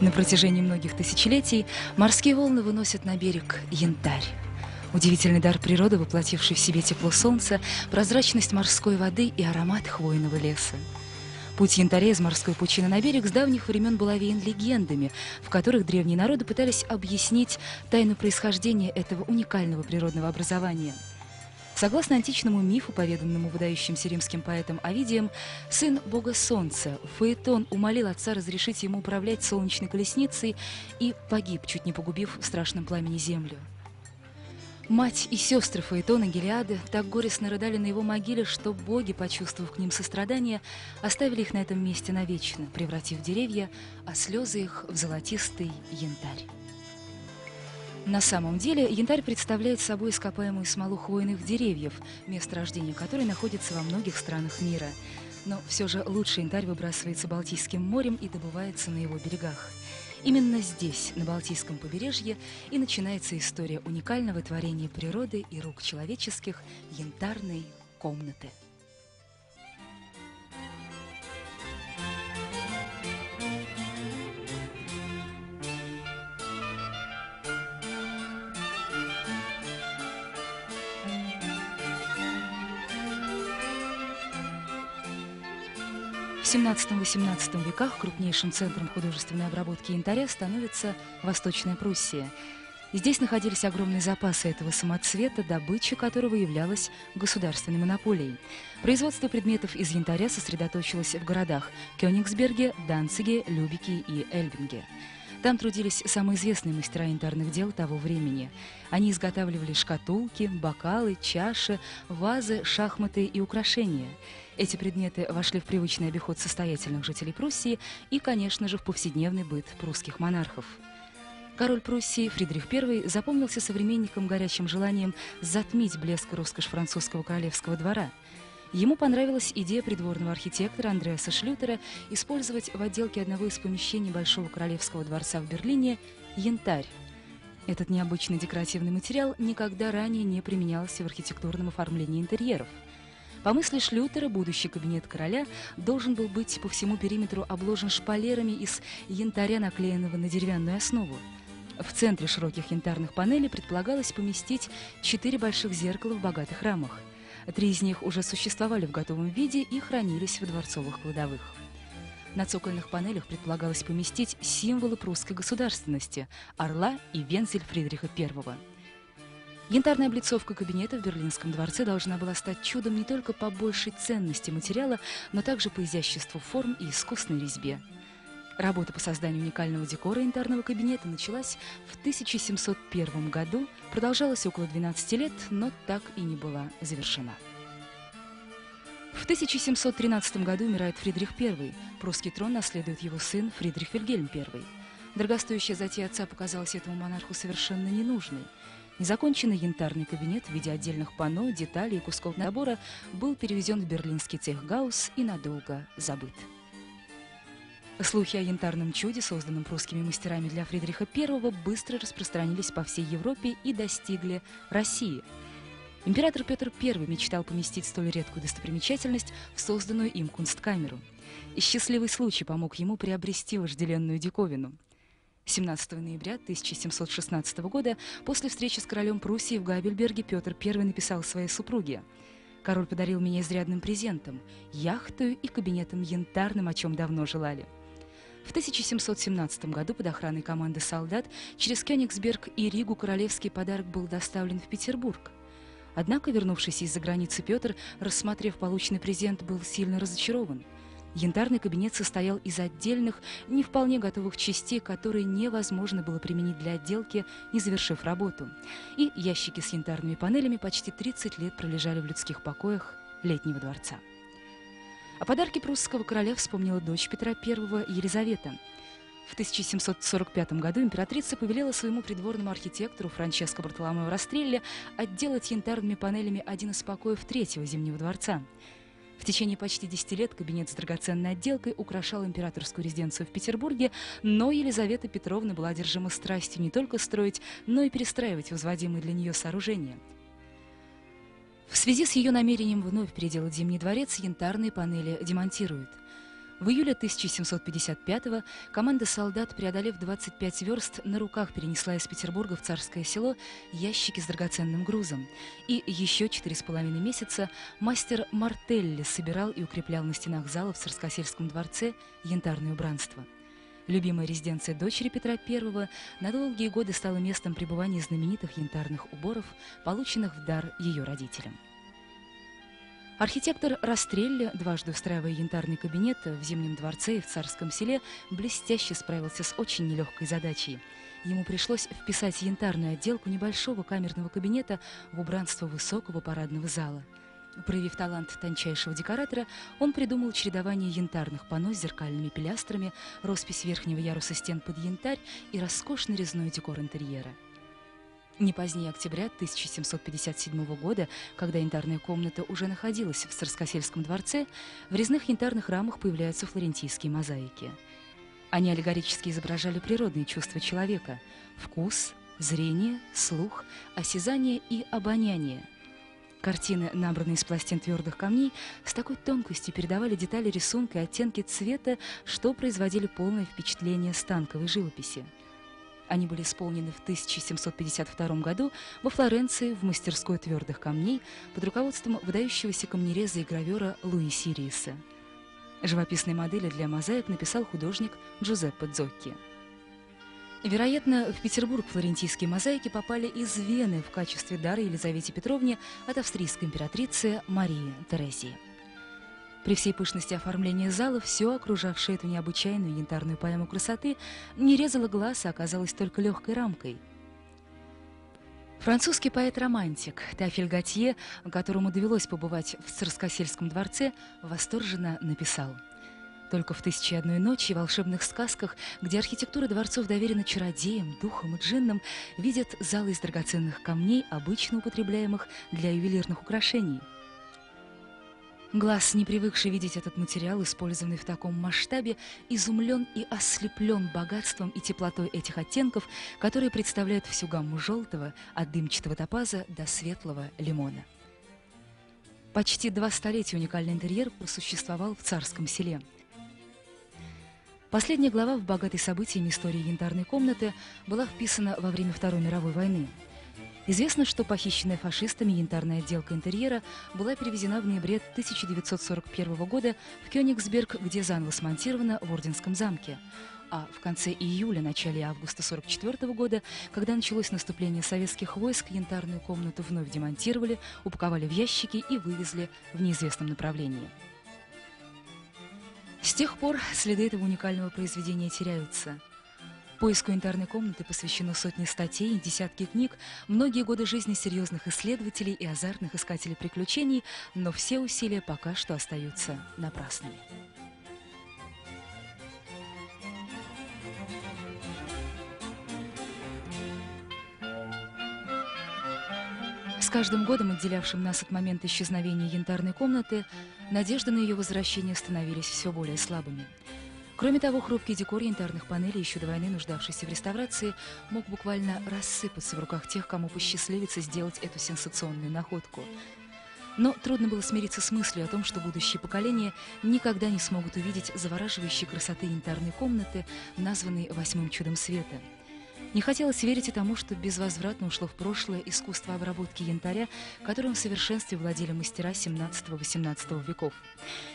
На протяжении многих тысячелетий морские волны выносят на берег янтарь. Удивительный дар природы, воплотивший в себе тепло солнца, прозрачность морской воды и аромат хвойного леса. Путь янтаря из морской пучины на берег с давних времен был овеян легендами, в которых древние народы пытались объяснить тайну происхождения этого уникального природного образования. Согласно античному мифу, поведанному выдающимся римским поэтом Овидием, сын бога Солнца Фаэтон умолил отца разрешить ему управлять солнечной колесницей и погиб, чуть не погубив в страшном пламени землю. Мать и сестры Фаэтона, Гелиады, так горестно рыдали на его могиле, что боги, почувствовав к ним сострадание, оставили их на этом месте навечно, превратив в деревья, а слезы их в золотистый янтарь. На самом деле, янтарь представляет собой ископаемую смолу хвойных деревьев, место рождения которой находится во многих странах мира. Но все же лучший янтарь выбрасывается Балтийским морем и добывается на его берегах. Именно здесь, на Балтийском побережье, и начинается история уникального творения природы и рук человеческих янтарной комнаты. В 17-18 веках крупнейшим центром художественной обработки янтаря становится Восточная Пруссия. Здесь находились огромные запасы этого самоцвета, добыча которого являлась государственной монополией. Производство предметов из янтаря сосредоточилось в городах Кёнигсберге, Данциге, Любеке и Эльбинге. Там трудились самые известные мастера янтарных дел того времени. Они изготавливали шкатулки, бокалы, чаши, вазы, шахматы и украшения. Эти предметы вошли в привычный обиход состоятельных жителей Пруссии и, конечно же, в повседневный быт прусских монархов. Король Пруссии Фридрих I запомнился современникам горячим желанием затмить блеск и роскошь французского королевского двора. Ему понравилась идея придворного архитектора Андреаса Шлютера использовать в отделке одного из помещений Большого королевского дворца в Берлине янтарь. Этот необычный декоративный материал никогда ранее не применялся в архитектурном оформлении интерьеров. По мысли Шлютера, будущий кабинет короля должен был быть по всему периметру обложен шпалерами из янтаря, наклеенного на деревянную основу. В центре широких янтарных панелей предполагалось поместить 4 больших зеркала в богатых рамах. 3 из них уже существовали в готовом виде и хранились в дворцовых кладовых. На цокольных панелях предполагалось поместить символы прусской государственности – орла и вензель Фридриха I. Янтарная облицовка кабинета в Берлинском дворце должна была стать чудом не только по большей ценности материала, но также по изяществу форм и искусной резьбе. Работа по созданию уникального декора янтарного кабинета началась в 1701 году, продолжалась около 12 лет, но так и не была завершена. В 1713 году умирает Фридрих I, прусский трон наследует его сын Фридрих Вильгельм I. Дорогостоящая затея отца показалась этому монарху совершенно ненужной. Незаконченный янтарный кабинет в виде отдельных панно, деталей и кусков набора был перевезен в берлинский цехгаус и надолго забыт. Слухи о янтарном чуде, созданном прусскими мастерами для Фридриха I, быстро распространились по всей Европе и достигли России. Император Петр I мечтал поместить столь редкую достопримечательность в созданную им кунсткамеру. Счастливый случай помог ему приобрести вожделенную диковину. 17 ноября 1716 года, после встречи с королем Пруссии в Габельберге, Петр I написал своей супруге: «Король подарил меня изрядным презентом, яхтою и кабинетом янтарным, о чем давно желали». В 1717 году под охраной команды солдат через Кёнигсберг и Ригу королевский подарок был доставлен в Петербург. Однако вернувшийся из-за границы Петр, рассмотрев полученный презент, был сильно разочарован. Янтарный кабинет состоял из отдельных, не вполне готовых частей, которые невозможно было применить для отделки, не завершив работу. И ящики с янтарными панелями почти 30 лет пролежали в людских покоях Летнего дворца. О подарке прусского короля вспомнила дочь Петра I Елизавета. В 1745 году императрица повелела своему придворному архитектору Франческо Бартоломео Растрелли отделать янтарными панелями один из покоев Третьего Зимнего дворца. В течение почти 10 лет кабинет с драгоценной отделкой украшал императорскую резиденцию в Петербурге, но Елизавета Петровна была одержима страстью не только строить, но и перестраивать возводимые для нее сооружения. В связи с ее намерением вновь переделать Зимний дворец, янтарные панели демонтируют. В июле 1755-го команда солдат, преодолев 25 верст, на руках перенесла из Петербурга в Царское Село ящики с драгоценным грузом. И еще 4,5 месяца мастер Мартелли собирал и укреплял на стенах зала в Царскосельском дворце янтарное убранство. Любимая резиденция дочери Петра I на долгие годы стала местом пребывания знаменитых янтарных уборов, полученных в дар ее родителям. Архитектор Растрелли, дважды устраивая янтарный кабинет в Зимнем дворце и в Царском Селе, блестяще справился с очень нелегкой задачей. Ему пришлось вписать янтарную отделку небольшого камерного кабинета в убранство высокого парадного зала. Проявив талант тончайшего декоратора, он придумал чередование янтарных панно с зеркальными пилястрами, роспись верхнего яруса стен под янтарь и роскошный резной декор интерьера. Не позднее октября 1757 года, когда янтарная комната уже находилась в Царскосельском дворце, в резных янтарных рамах появляются флорентийские мозаики. Они аллегорически изображали природные чувства человека – вкус, зрение, слух, осязание и обоняние. Картины, набранные из пластин твердых камней, с такой тонкостью передавали детали рисунка и оттенки цвета, что производили полное впечатление станковой живописи. Они были исполнены в 1752 году во Флоренции в мастерской твердых камней под руководством выдающегося камнереза и гравера Луи Сириеса. Живописные модели для мозаик написал художник Джузеппе Дзокки. Вероятно, в Петербург флорентийские мозаики попали из Вены в качестве дара Елизавете Петровне от австрийской императрицы Марии Терезии. При всей пышности оформления зала все, окружавшее эту необычайную янтарную поэму красоты, не резало глаз, а оказалось только легкой рамкой. Французский поэт-романтик Теофиль Готье, которому довелось побывать в Царскосельском дворце, восторженно написал: «Только в «Тысяче и одной ночи» и волшебных сказках, где архитектура дворцов доверена чародеям, духам и джиннам, видят залы из драгоценных камней, обычно употребляемых для ювелирных украшений. Глаз, не привыкший видеть этот материал, использованный в таком масштабе, изумлен и ослеплен богатством и теплотой этих оттенков, которые представляют всю гамму желтого, от дымчатого топаза до светлого лимона». Почти 2 столетия уникальный интерьер просуществовал в Царском Селе. Последняя глава в богатой событиями истории янтарной комнаты была вписана во время Второй мировой войны. Известно, что похищенная фашистами янтарная отделка интерьера была перевезена в ноябре 1941 года в Кёнигсберг, где заново смонтирована в Орденском замке. А в конце июля, начале августа 1944 года, когда началось наступление советских войск, янтарную комнату вновь демонтировали, упаковали в ящики и вывезли в неизвестном направлении. С тех пор следы этого уникального произведения теряются. Поиску янтарной комнаты посвящено сотни статей, десятки книг, многие годы жизни серьезных исследователей и азартных искателей приключений, но все усилия пока что остаются напрасными. С каждым годом, отделявшим нас от момента исчезновения янтарной комнаты, надежды на ее возвращение становились все более слабыми. Кроме того, хрупкий декор янтарных панелей, еще до войны нуждавшийся в реставрации, мог буквально рассыпаться в руках тех, кому посчастливится сделать эту сенсационную находку. Но трудно было смириться с мыслью о том, что будущие поколения никогда не смогут увидеть завораживающей красоты янтарной комнаты, названной «Восьмым чудом света». Не хотелось верить и тому, что безвозвратно ушло в прошлое искусство обработки янтаря, которым в совершенстве владели мастера 17-18 веков.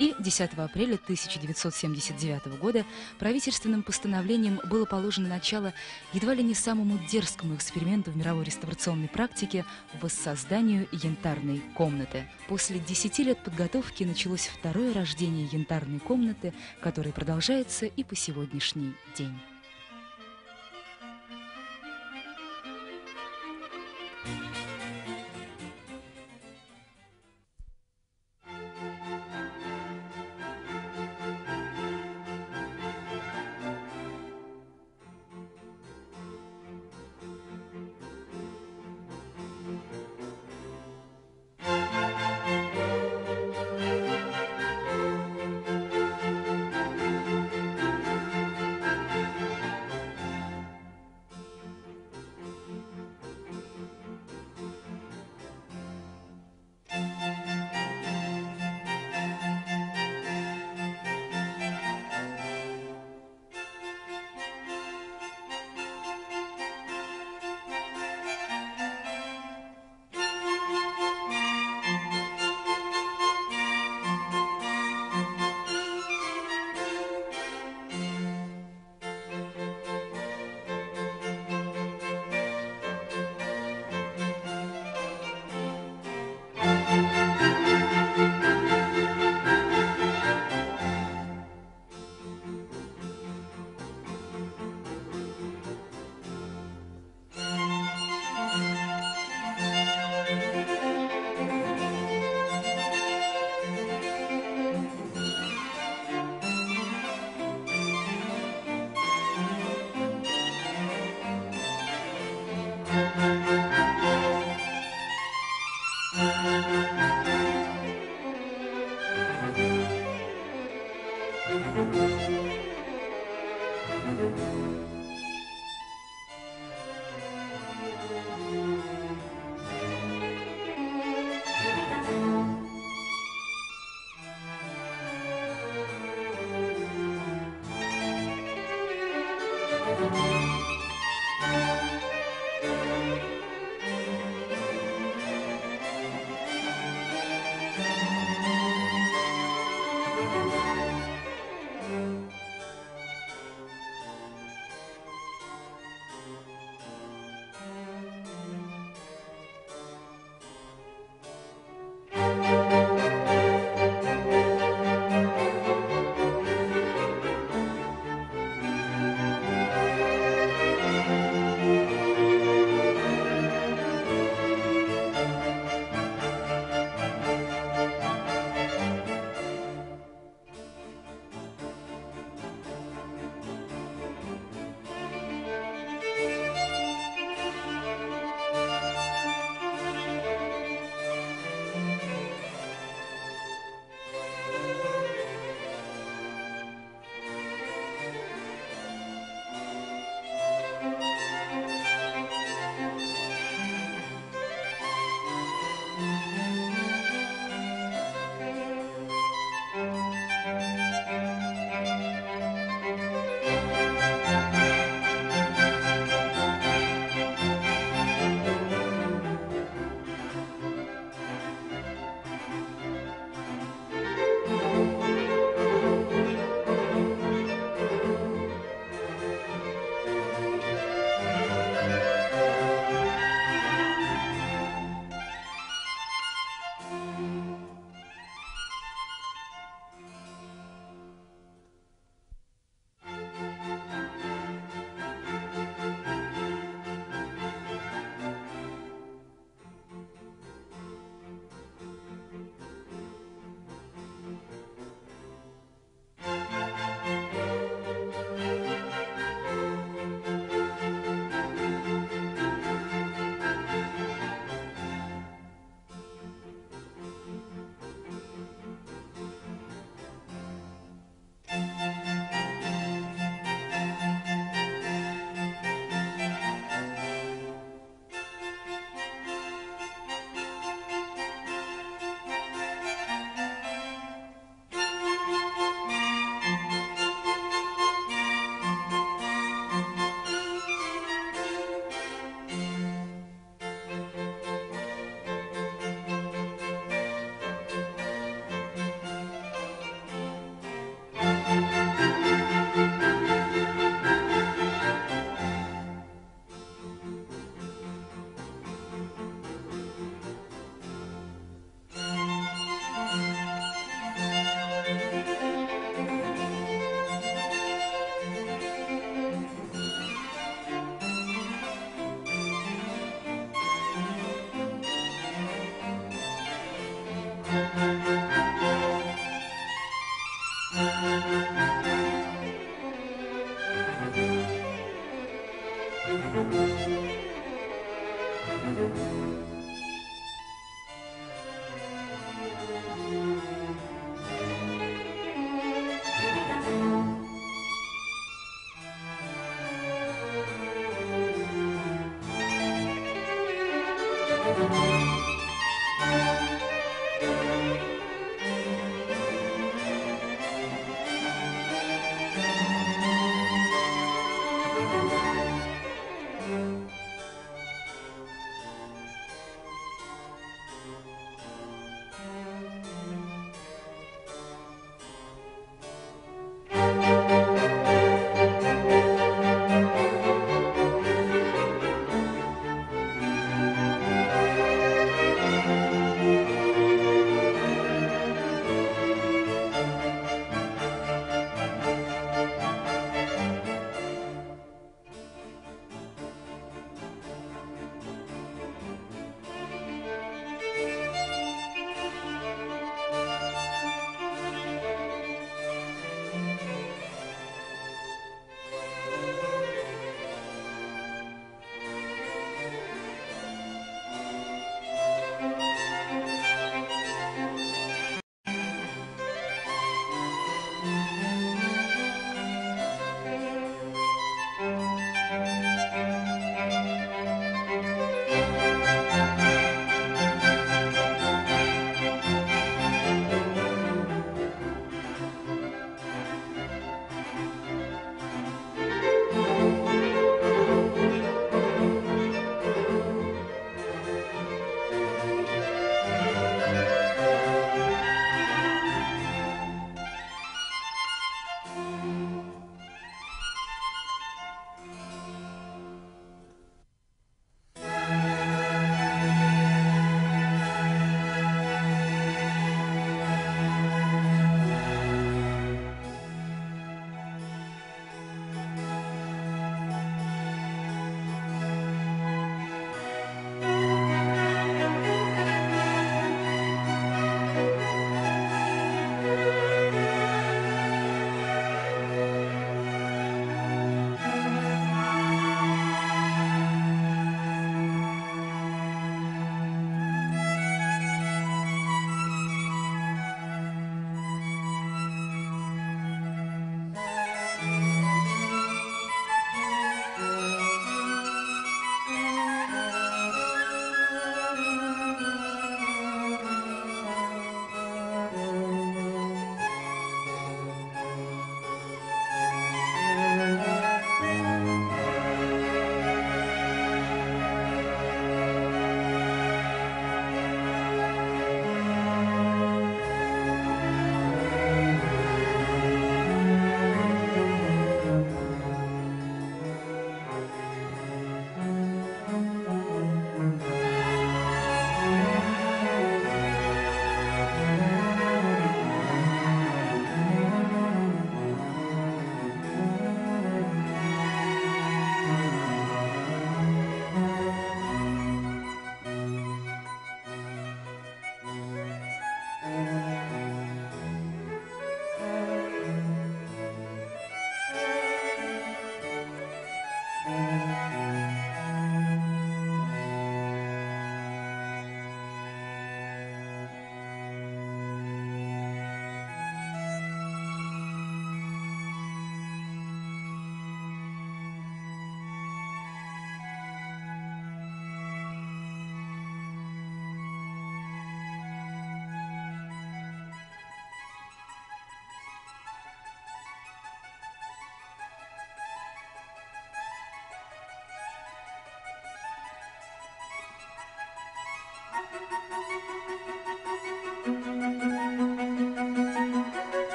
И 10 апреля 1979 года правительственным постановлением было положено начало едва ли не самому дерзкому эксперименту в мировой реставрационной практике – воссозданию янтарной комнаты. После 10 лет подготовки началось второе рождение янтарной комнаты, которое продолжается и по сегодняшний день.